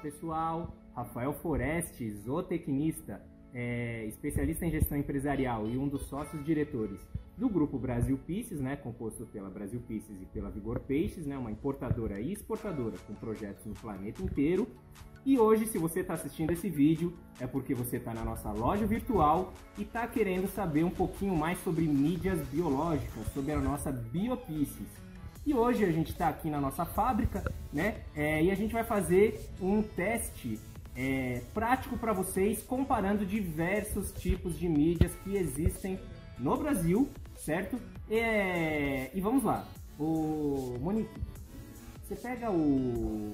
pessoal, Rafael Foresti, zootecnista, especialista em gestão empresarial e um dos sócios-diretores do Grupo Brasil Piscis, composto pela Brasil Piscis e pela Vigor Peixes, uma importadora e exportadora com projetos no planeta inteiro. E hoje, se você está assistindo esse vídeo, é porque você está na nossa loja virtual e está querendo saber um pouquinho mais sobre mídias biológicas, sobre a nossa Bio Piscis. E hoje a gente está aqui na nossa fábrica, e a gente vai fazer um teste prático para vocês, comparando diversos tipos de mídias que existem no Brasil, certo? E vamos lá. Monique, você pega o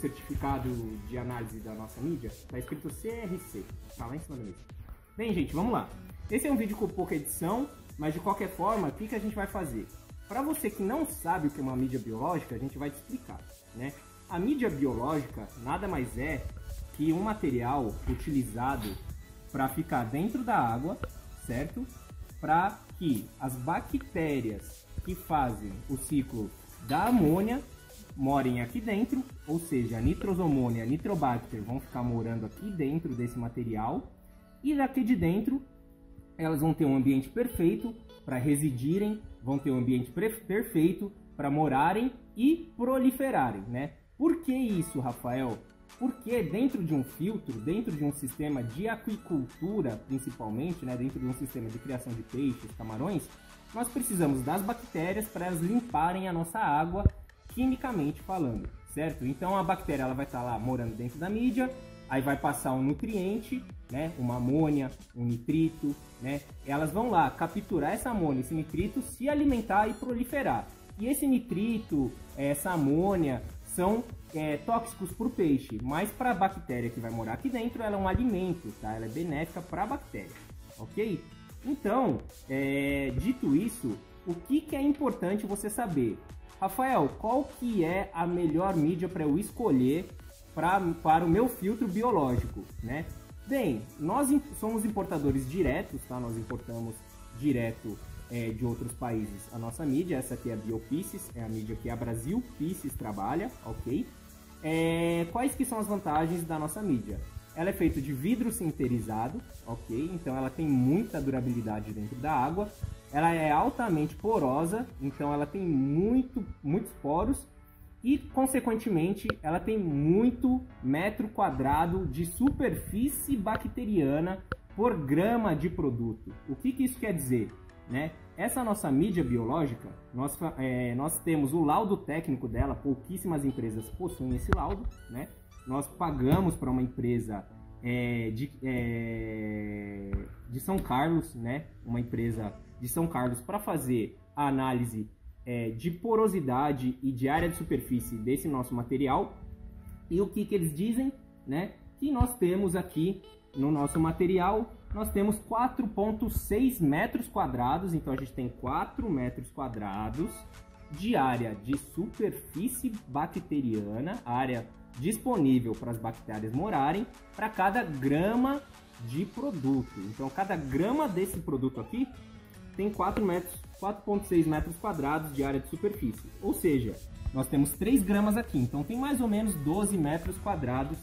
certificado de análise da nossa mídia? Está escrito CRC, tá lá em cima da mesa. Bem, gente, vamos lá. Esse é um vídeo com pouca edição, mas de qualquer forma, o que, que a gente vai fazer? Para você que não sabe o que é uma mídia biológica, a gente vai te explicar, A mídia biológica nada mais é que um material utilizado para ficar dentro da água, certo? Para que as bactérias que fazem o ciclo da amônia morem aqui dentro, ou seja, a nitrosomônia e a nitrobacter vão ficar morando aqui dentro desse material, e daqui de dentro elas vão ter um ambiente perfeito para residirem, vão ter um ambiente perfeito para morarem e proliferarem, Por que isso, Rafael? Porque dentro de um filtro, dentro de um sistema de aquicultura, principalmente, dentro de um sistema de criação de peixes, camarões, nós precisamos das bactérias para elas limparem a nossa água, quimicamente falando, certo? Então a bactéria ela vai estar lá morando dentro da mídia, aí vai passar um nutriente, uma amônia, um nitrito, elas vão lá capturar essa amônia, esse nitrito, se alimentar e proliferar. E esse nitrito, essa amônia, são tóxicos para o peixe, mas para a bactéria que vai morar aqui dentro, ela é um alimento, ela é benéfica para a bactéria, ok? Então, dito isso, o que é importante você saber? Rafael, qual que é a melhor mídia para eu escolher para o meu filtro biológico, Bem, nós somos importadores diretos, Nós importamos direto de outros países a nossa mídia. Essa aqui é a Bio Piscis, é a mídia que a Brasil Piscis trabalha, ok? Quais que são as vantagens da nossa mídia? Ela é feita de vidro sinterizado, ok? Então ela tem muita durabilidade dentro da água. Ela é altamente porosa, então ela tem muitos poros. E, consequentemente, ela tem muito metro quadrado de superfície bacteriana por grama de produto. O que, que isso quer dizer? Essa nossa mídia biológica, nós temos o laudo técnico dela, pouquíssimas empresas possuem esse laudo. Nós pagamos para uma empresa de São Carlos, uma empresa de São Carlos para fazer a análise de porosidade e de área de superfície desse nosso material. E o que eles dizem? Que nós temos aqui no nosso material, nós temos 4,6 metros quadrados, então a gente tem 4 metros quadrados de área de superfície bacteriana, área disponível para as bactérias morarem, para cada grama de produto. Então cada grama desse produto aqui tem 4,6 metros quadrados de área de superfície, ou seja, nós temos 3 gramas aqui, então tem mais ou menos 12 metros quadrados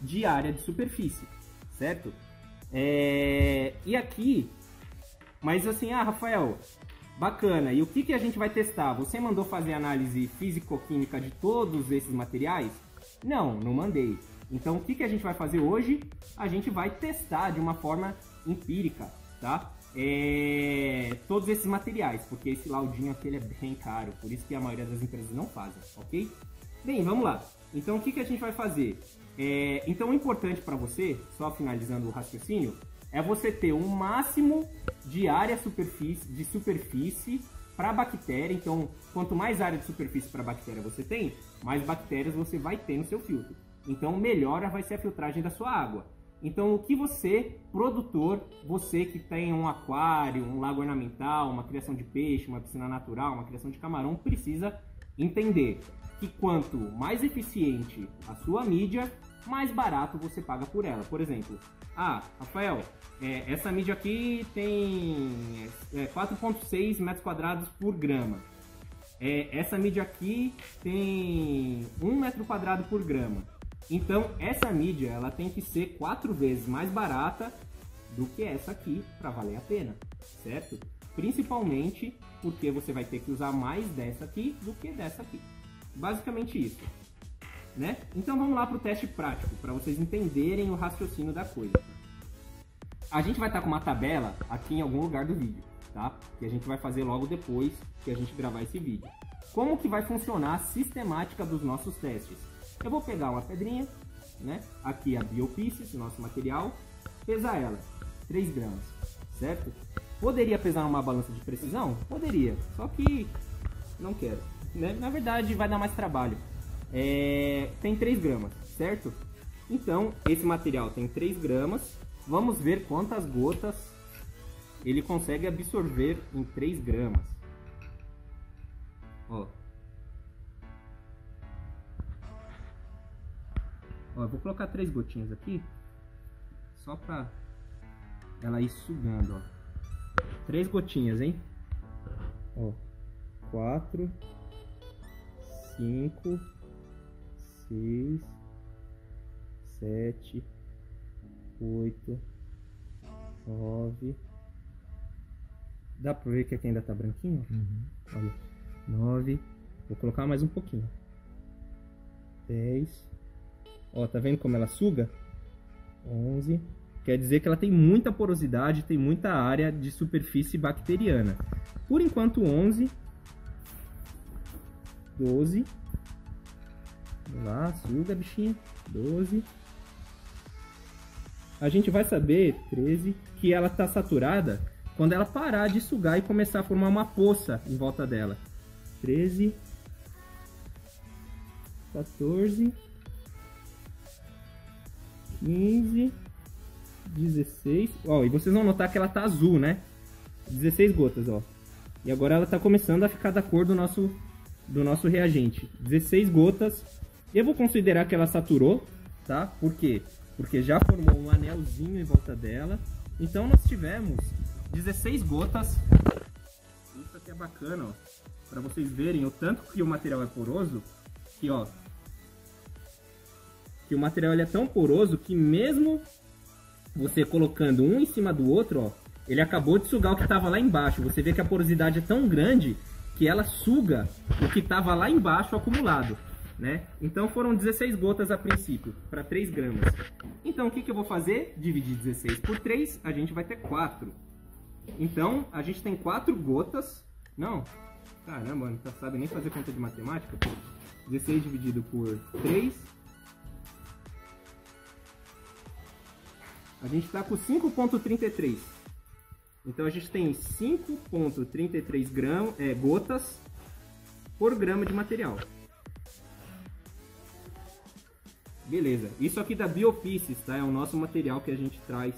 de área de superfície, certo? E aqui, mas assim, Rafael, bacana, e o que a gente vai testar? Você mandou fazer análise físico-química de todos esses materiais? Não, não mandei. Então o que a gente vai fazer hoje? A gente vai testar de uma forma empírica, todos esses materiais, porque esse laudinho aqui ele é bem caro, por isso que a maioria das empresas não fazem, ok? Bem, vamos lá. Então o que a gente vai fazer? Então o importante para você, só finalizando o raciocínio, é você ter um máximo de área de superfície para a bactéria. Então quanto mais área de superfície para a bactéria você tem, mais bactérias você vai ter no seu filtro. Então melhor vai ser a filtragem da sua água. Então, o que você, produtor, você que tem um aquário, um lago ornamental, uma criação de peixe, uma piscina natural, uma criação de camarão, precisa entender que quanto mais eficiente a sua mídia, mais barato você paga por ela. Por exemplo, Rafael, essa mídia aqui tem 4,6 metros quadrados por grama. Essa mídia aqui tem 1 metro quadrado por grama. Então essa mídia ela tem que ser 4 vezes mais barata do que essa aqui para valer a pena, certo? Principalmente porque você vai ter que usar mais dessa aqui do que dessa aqui. Basicamente isso, né? Então vamos lá para o teste prático, para vocês entenderem o raciocínio da coisa. A gente vai estar com uma tabela aqui em algum lugar do vídeo, tá? Que a gente vai fazer logo depois que a gente gravar esse vídeo. Como que vai funcionar a sistemática dos nossos testes? Eu vou pegar uma pedrinha, né? Aqui a Bio Piscis, nosso material, pesar ela, 3 gramas, certo? Poderia pesar numa balança de precisão? Poderia, só que não quero, né? Na verdade vai dar mais trabalho. Tem 3 gramas, certo? Então esse material tem 3 gramas. Vamos ver quantas gotas ele consegue absorver em 3 gramas. Ó. Ó, eu vou colocar 3 gotinhas aqui, só pra ela ir sugando, ó. 3 gotinhas, hein? Ó, 4, 5, 6, 7... 8, 9, dá pra ver que aqui ainda tá branquinho? Uhum. Olha, 9, vou colocar mais um pouquinho, 10, ó, tá vendo como ela suga? 11, quer dizer que ela tem muita porosidade, tem muita área de superfície bacteriana. Por enquanto 11, 12, vamos lá, suga bichinha, 12, a gente vai saber, 13, que ela está saturada quando ela parar de sugar e começar a formar uma poça em volta dela. 13, 14, 15, 16. Ó, e vocês vão notar que ela está azul, né? 16 gotas, ó. E agora ela está começando a ficar da cor do nosso reagente. 16 gotas. Eu vou considerar que ela saturou, tá? Por quê? Porque já formou um anelzinho em volta dela. Então nós tivemos 16 gotas. Isso aqui é bacana, ó, para vocês verem o tanto que o material é poroso. Aqui, ó, que o material ele é tão poroso que mesmo você colocando um em cima do outro, ó, ele acabou de sugar o que estava lá embaixo. Você vê que a porosidade é tão grande que ela suga o que estava lá embaixo acumulado, né? Então foram 16 gotas a princípio, para 3 gramas. Então o que eu vou fazer? Dividir 16 por 3, a gente vai ter 4. Então a gente tem 4 gotas. Não, caramba, não sabe nem fazer conta de matemática. 16 dividido por 3. A gente está com 5,33. Então a gente tem 5,33 gotas por grama de material. Beleza, isso aqui da Bio Piscis, tá? É o nosso material que a gente traz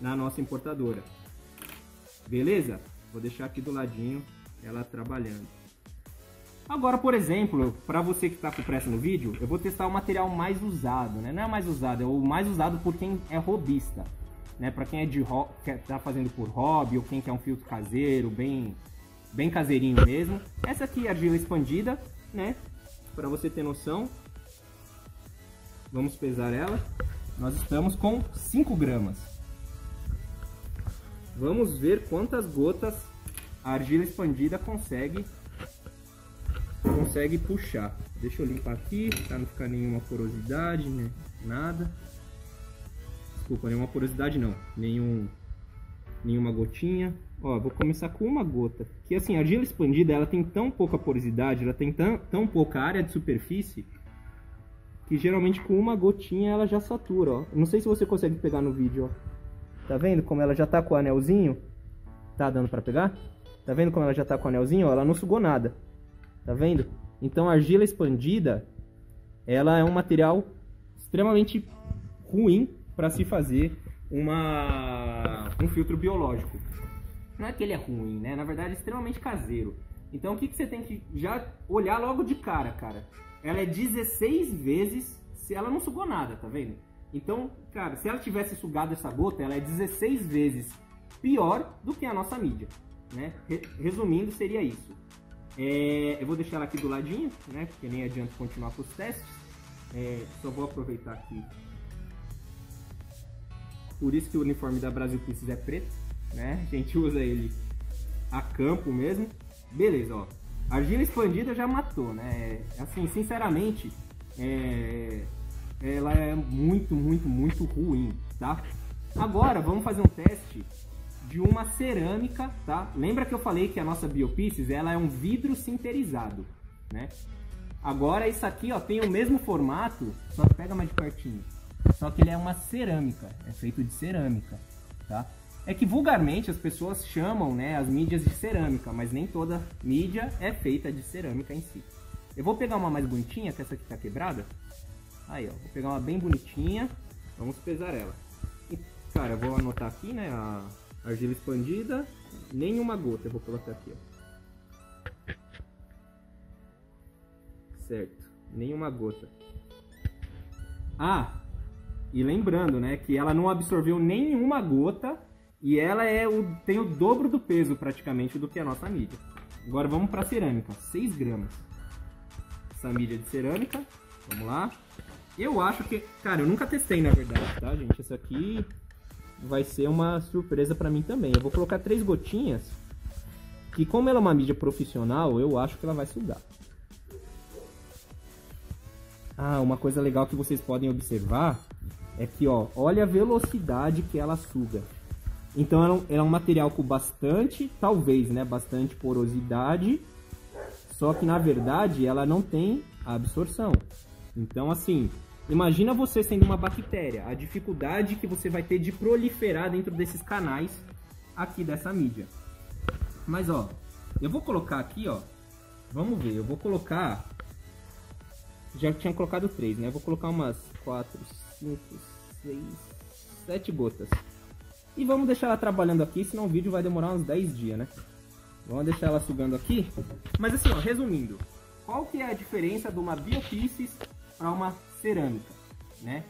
na nossa importadora. Beleza? Vou deixar aqui do ladinho ela trabalhando. Agora, por exemplo, para você que está com pressa no vídeo, eu vou testar o material mais usado, né? Não é mais usado, é o mais usado por quem é robista, né? Para quem é tá fazendo por hobby ou quem quer um filtro caseiro, bem caseirinho mesmo. Essa aqui é argila expandida, né? Para você ter noção. Vamos pesar ela. Nós estamos com 5 gramas. Vamos ver quantas gotas a argila expandida consegue puxar. Deixa eu limpar aqui, para não ficar nenhuma porosidade, né? Nada. Desculpa, nenhuma porosidade não. Nenhuma gotinha. Ó, vou começar com uma gota. Que assim, a argila expandida, ela tem tão pouca porosidade, ela tem tão pouca área de superfície, que geralmente com uma gotinha ela já satura, ó. Não sei se você consegue pegar no vídeo, ó. Tá vendo como ela já tá com o anelzinho? Tá dando pra pegar? Tá vendo como ela já tá com o anelzinho? Ó, ela não sugou nada. Tá vendo? Então a argila expandida, ela é um material extremamente ruim pra se fazer um filtro biológico. Não é que ele é ruim, né? Na verdade é extremamente caseiro. Então o que você tem que já olhar logo de cara, cara? Ela é 16 vezes se ela não sugou nada, tá vendo? Então, cara, se ela tivesse sugado essa gota, ela é 16 vezes pior do que a nossa mídia, né? Resumindo, seria isso. Eu vou deixar ela aqui do ladinho, né? Porque nem adianta continuar com os testes. Só vou aproveitar aqui. Por isso que o uniforme da Brasil Piscis é preto, né? A gente usa ele a campo mesmo. Beleza, ó. Argila expandida já matou, né? Assim, sinceramente, ela é muito ruim, tá? Agora, vamos fazer um teste de uma cerâmica, tá? Lembra que eu falei que a nossa Bio Piscis, ela é um vidro sinterizado, né? Agora, isso aqui, ó, tem o mesmo formato, só que pega mais de pertinho. Só que ele é uma cerâmica, é feito de cerâmica, tá? É que vulgarmente as pessoas chamam, né, as mídias de cerâmica, mas nem toda mídia é feita de cerâmica em si. Eu vou pegar uma mais bonitinha, que essa aqui tá quebrada. Aí, ó, vou pegar uma bem bonitinha, vamos pesar ela. E, cara, eu vou anotar aqui, né, a argila expandida, nenhuma gota, eu vou colocar aqui, ó. Certo, nenhuma gota. Ah, e lembrando, né, que ela não absorveu nenhuma gota. E ela tem o dobro do peso, praticamente, do que a nossa mídia. Agora vamos para a cerâmica. 6 gramas. Essa mídia de cerâmica. Vamos lá. Eu acho que... Cara, eu nunca testei, na verdade, tá, gente? Essa aqui vai ser uma surpresa para mim também. Eu vou colocar 3 gotinhas. Que como ela é uma mídia profissional, eu acho que ela vai sugar. Ah, uma coisa legal que vocês podem observar é que, ó, olha a velocidade que ela suga. Então ela é um material com bastante, talvez, né, bastante porosidade, só que na verdade ela não tem absorção. Então assim, imagina você sendo uma bactéria, a dificuldade que você vai ter de proliferar dentro desses canais aqui dessa mídia. Mas ó, eu vou colocar aqui, ó, vamos ver, eu vou colocar, já tinha colocado 3, né, eu vou colocar umas 4, 5, 6, 7 gotas. E vamos deixar ela trabalhando aqui, senão o vídeo vai demorar uns 10 dias, né? Vamos deixar ela sugando aqui. Mas assim, ó, resumindo, qual que é a diferença de uma Bio Piscis para uma cerâmica, né?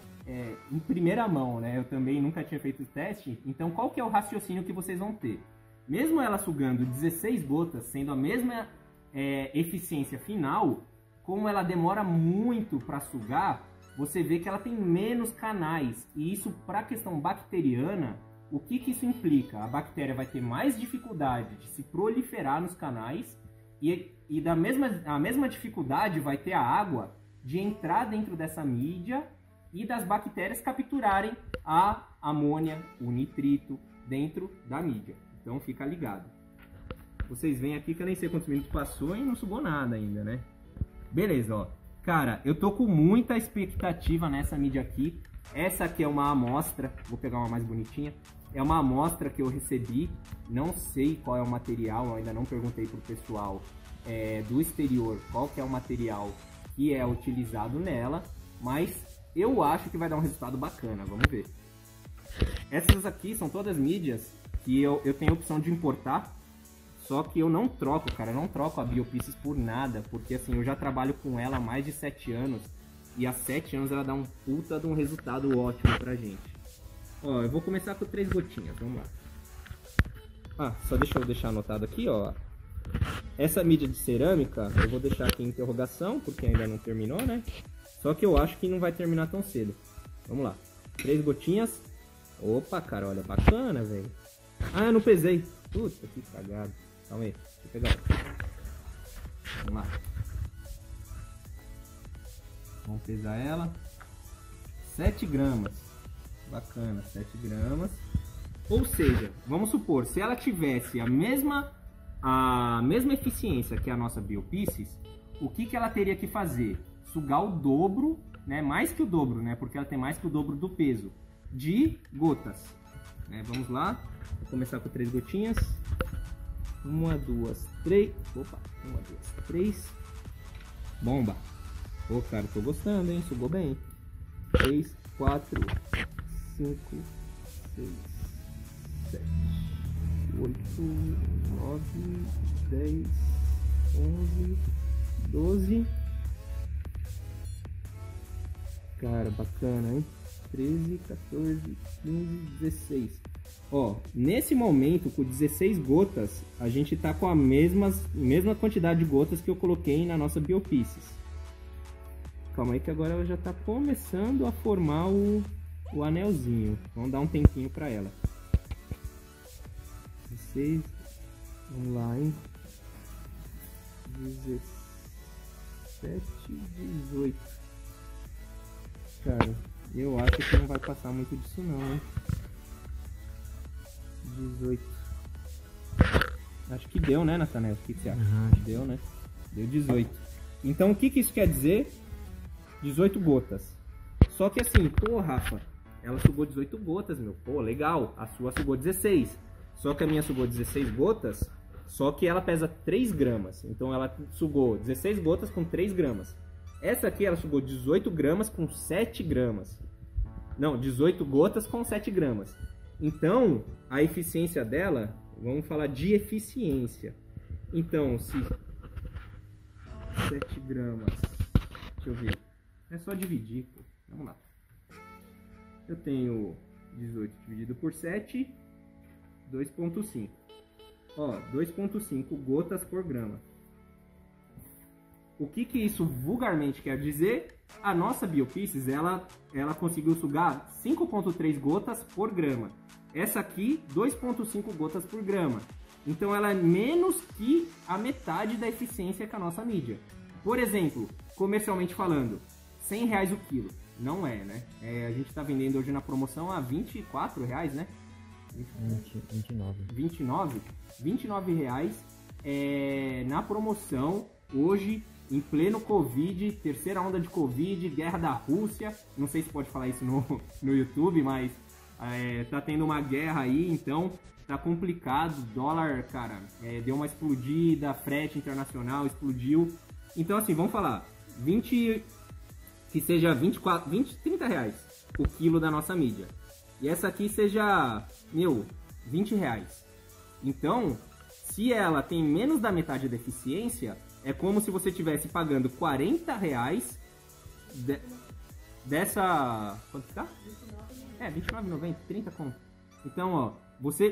Em primeira mão, né? Eu também nunca tinha feito o teste, então qual que é o raciocínio que vocês vão ter? Mesmo ela sugando 16 gotas, sendo a mesma eficiência final, como ela demora muito para sugar, você vê que ela tem menos canais. E isso, para a questão bacteriana, o que que isso implica? A bactéria vai ter mais dificuldade de se proliferar nos canais e a mesma dificuldade vai ter a água de entrar dentro dessa mídia e das bactérias capturarem a amônia, o nitrito dentro da mídia. Então fica ligado. Vocês veem aqui que eu nem sei quantos minutos passou e não sugou nada ainda, né? Beleza, ó. Cara, eu tô com muita expectativa nessa mídia aqui. Essa aqui é uma amostra, vou pegar uma mais bonitinha. É uma amostra que eu recebi, não sei qual é o material, eu ainda não perguntei pro pessoal do exterior qual que é o material que é utilizado nela, mas eu acho que vai dar um resultado bacana, vamos ver. Essas aqui são todas mídias que eu tenho a opção de importar, só que eu não troco, cara, eu não troco a Bio Piscis por nada, porque assim, eu já trabalho com ela há mais de 7 anos, e há 7 anos ela dá um puta de um resultado ótimo pra gente. Ó, eu vou começar com 3 gotinhas, vamos lá. Ah, só deixa eu deixar anotado aqui, ó. Essa mídia de cerâmica, eu vou deixar aqui em interrogação, porque ainda não terminou, né? Só que eu acho que não vai terminar tão cedo. Vamos lá. 3 gotinhas. Opa, cara, olha, bacana, velho. Ah, eu não pesei. Puta, que cagado. Calma aí, deixa eu pegar outra. Vamos lá. Vamos pesar ela. 7 gramas. Bacana, 7 gramas. Ou seja, vamos supor, se ela tivesse a mesma eficiência que a nossa Bio Piscis, o que que ela teria que fazer? Sugar o dobro, né? Mais que o dobro, né? Porque ela tem mais que o dobro do peso de gotas. Né? Vamos lá. Vou começar com 3 gotinhas. 1, 2, 3. Opa, 1, 2, 3. Bomba. Pô, cara, tô gostando, hein? Sugou bem. 3, 4, 5, 6, 7, 8, 9, 10, 11, 12. Cara, bacana, hein? 13, 14, 15, 16. Ó, nesse momento, com 16 gotas, a gente tá com a mesma quantidade de gotas que eu coloquei na nossa Bio Piscis. Calma aí que agora ela já está começando a formar o anelzinho. Vamos dar um tempinho para ela. Vamos lá, hein? 17, 18. Cara, eu acho que não vai passar muito disso não, hein? 18. Acho que deu, né, Nathanael? O que você acha? Deu, né? Deu 18. Então, o que que isso quer dizer? 18 gotas. Só que assim, pô, Rafa, ela sugou 18 gotas, meu. Pô, legal. A sua sugou 16. Só que a minha sugou 16 gotas, só que ela pesa 3 gramas. Então, ela sugou 16 gotas com 3 gramas. Essa aqui, ela sugou 18 gramas com 7 gramas. Não, 18 gotas com 7 gramas. Então, a eficiência dela... Vamos falar de eficiência. Então, se 7 gramas... Deixa eu ver. É só dividir, pô. Vamos lá. Eu tenho 18 dividido por 7, 2,5. Ó, 2,5 gotas por grama. O que que isso vulgarmente quer dizer? A nossa Bio Piscis, ela conseguiu sugar 5,3 gotas por grama. Essa aqui, 2,5 gotas por grama. Então ela é menos que a metade da eficiência que a nossa mídia. Por exemplo, comercialmente falando, R$100 o quilo. Não é, né? É, a gente está vendendo hoje na promoção a R$24, né? 29. R$29 na promoção hoje, em pleno Covid, terceira onda de Covid, guerra da Rússia. Não sei se pode falar isso no YouTube, mas... tá tendo uma guerra aí, então tá complicado, dólar, cara, deu uma explodida, frete internacional explodiu. Então assim, vamos falar, que seja 30 reais o quilo da nossa mídia. E essa aqui seja, meu, R$20. Então, se ela tem menos da metade da eficiência, é como se você estivesse pagando R$40 dessa... Quanto que tá? R$29,90, 30 conto. Então, ó,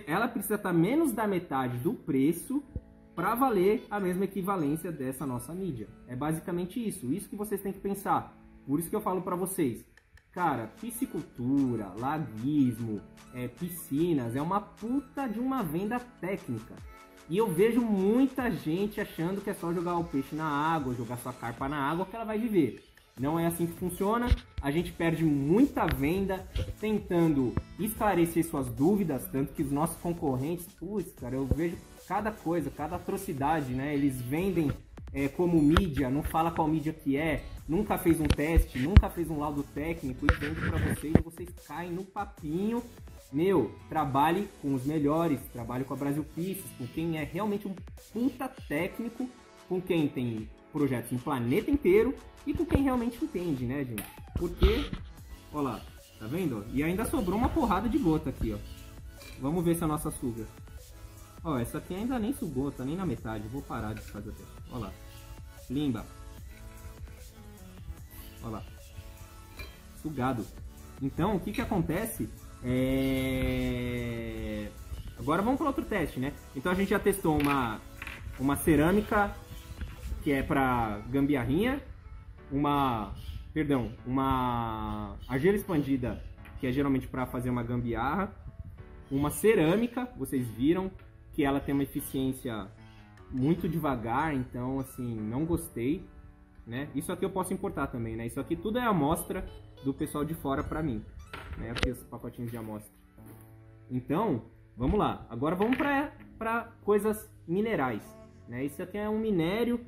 ela precisa estar menos da metade do preço para valer a mesma equivalência dessa nossa mídia. É basicamente isso. Isso que vocês têm que pensar. Por isso que eu falo para vocês. Cara, piscicultura, laguismo, piscinas, é uma puta de uma venda técnica. E eu vejo muita gente achando que é só jogar o peixe na água, jogar sua carpa na água que ela vai viver. Não é assim que funciona, a gente perde muita venda tentando esclarecer suas dúvidas, tanto que os nossos concorrentes, putz, cara, eu vejo cada coisa, cada atrocidade, né? Eles vendem como mídia, não fala qual mídia que é, nunca fez um teste, nunca fez um laudo técnico e vende pra vocês, vocês caem no papinho. Meu, trabalhe com os melhores, trabalhe com a Brasil Piscis, com quem é realmente um puta técnico, com quem tem... projetos no planeta inteiro e com quem realmente entende, né, gente? Porque, ó lá, tá vendo? E ainda sobrou uma porrada de gota aqui, ó. Vamos ver se a nossa suga. Ó, essa aqui ainda nem sugou, tá nem na metade. Vou parar de fazer o teste. Ó lá. Limba. Ó lá. Sugado. Então, o que que acontece? Agora vamos para outro teste, né? Então a gente já testou uma cerâmica... que é para gambiarrinha, uma argila expandida, que é geralmente para fazer uma gambiarra, uma cerâmica, vocês viram que ela tem uma eficiência muito devagar, então assim, não gostei, né? Isso aqui eu posso importar também, né? Isso aqui tudo é amostra do pessoal de fora para mim, né? Aqui os pacotinhos de amostra. Então, vamos lá. Agora vamos para coisas minerais, né? Isso aqui é um minério.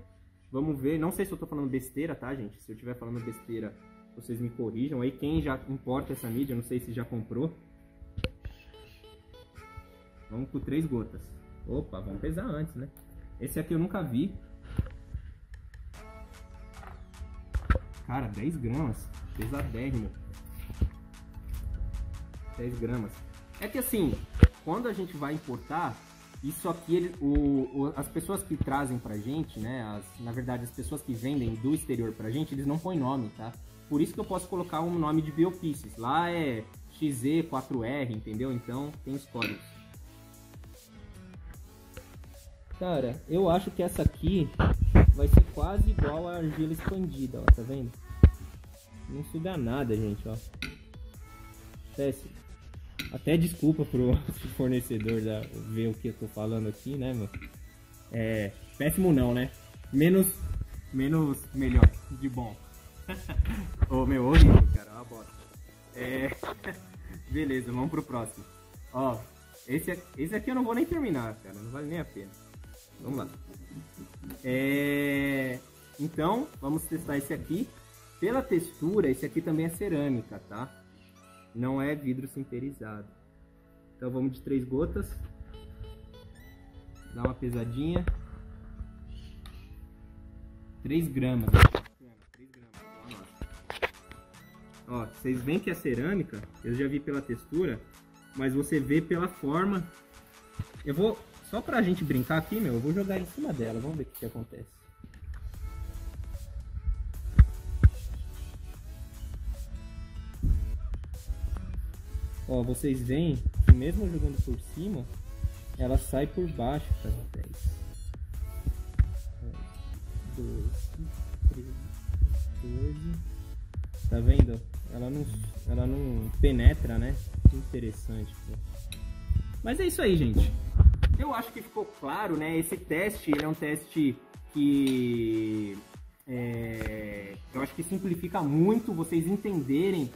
Vamos ver, não sei se eu tô falando besteira, tá, gente? Se eu estiver falando besteira, vocês me corrijam. Aí quem já importa essa mídia, não sei se já comprou. Vamos com 3 gotas. Opa, vamos pesar antes, né? Esse aqui eu nunca vi. Cara, 10 gramas. Pesadérrimo. 10 gramas. É que assim, quando a gente vai importar... Isso aqui, as pessoas que trazem pra gente, né, na verdade, as pessoas que vendem do exterior pra gente, eles não põem nome, tá? Por isso que eu posso colocar um nome de Bio Piscis. Lá é XZ4R, entendeu? Então, tem os códigos. Cara, eu acho que essa aqui vai ser quase igual a argila expandida, ó, tá vendo? Não se dá nada, gente, ó. Péssimo. Até desculpa pro fornecedor ver o que eu tô falando aqui, né, mano? É, péssimo não, né? Menos melhor, de bom. Ô, meu, horrível, cara, é uma bosta. É, beleza, vamos pro próximo. Ó, esse aqui eu não vou nem terminar, cara, não vale nem a pena. Vamos lá. É, então, vamos testar esse aqui. Pela textura, esse aqui também é cerâmica, tá? Não é vidro sinterizado. Então vamos de 3 gotas. Dá uma pesadinha. 3 gramas. 3 gramas. Ó, vocês veem que é cerâmica. Eu já vi pela textura, mas você vê pela forma. Eu vou, só pra gente brincar aqui, meu, eu vou jogar em cima dela. Vamos ver o que acontece. Ó, vocês veem que mesmo jogando por cima, ela sai por baixo, tá? 10, 12, 13, 12. Tá vendo? Ela não penetra, né? Que interessante, pô. Mas é isso aí, gente. Eu acho que ficou claro, né? Esse teste, ele é um teste que... eu acho que simplifica muito vocês entenderem...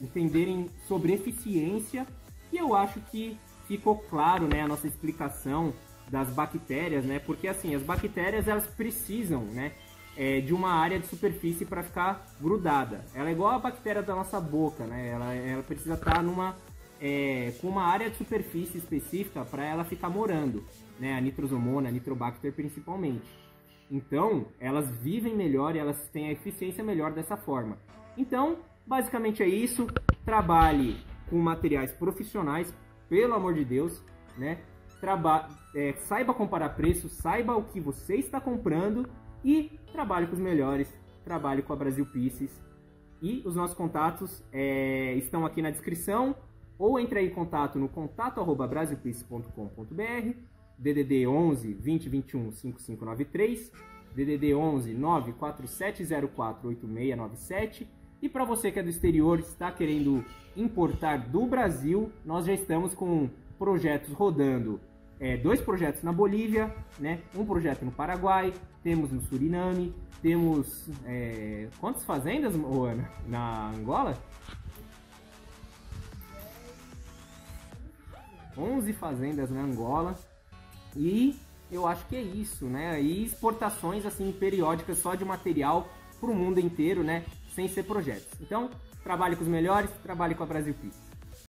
entenderem sobre eficiência, e eu acho que ficou claro, né, a nossa explicação das bactérias, né, porque assim, as bactérias, elas precisam, né, de uma área de superfície para ficar grudada. Ela é igual a bactéria da nossa boca, né, ela precisa estar com uma área de superfície específica para ela ficar morando, né, a nitrosomônia, a nitrobacter principalmente. Então, elas vivem melhor e elas têm a eficiência melhor dessa forma. Então, basicamente é isso. Trabalhe com materiais profissionais, pelo amor de Deus, né? Saiba comparar preços, saiba o que você está comprando e trabalhe com os melhores, trabalhe com a Brasil Piscis. E os nossos contatos estão aqui na descrição, ou entre aí em contato no contato@brasilpiscis.com.br, DDD 11 2021 5593, DDD 11 94704 8697. E para você que é do exterior e está querendo importar do Brasil, nós já estamos com projetos rodando. 2 projetos na Bolívia, né? 1 projeto no Paraguai, temos no Suriname, temos... quantas fazendas, Ana? Na Angola? 11 fazendas na Angola. E eu acho que é isso, né? E exportações assim, periódicas só de material para o mundo inteiro, né? Sem ser projetos. Então, trabalhe com os melhores, trabalhe com a Brasil Piscis.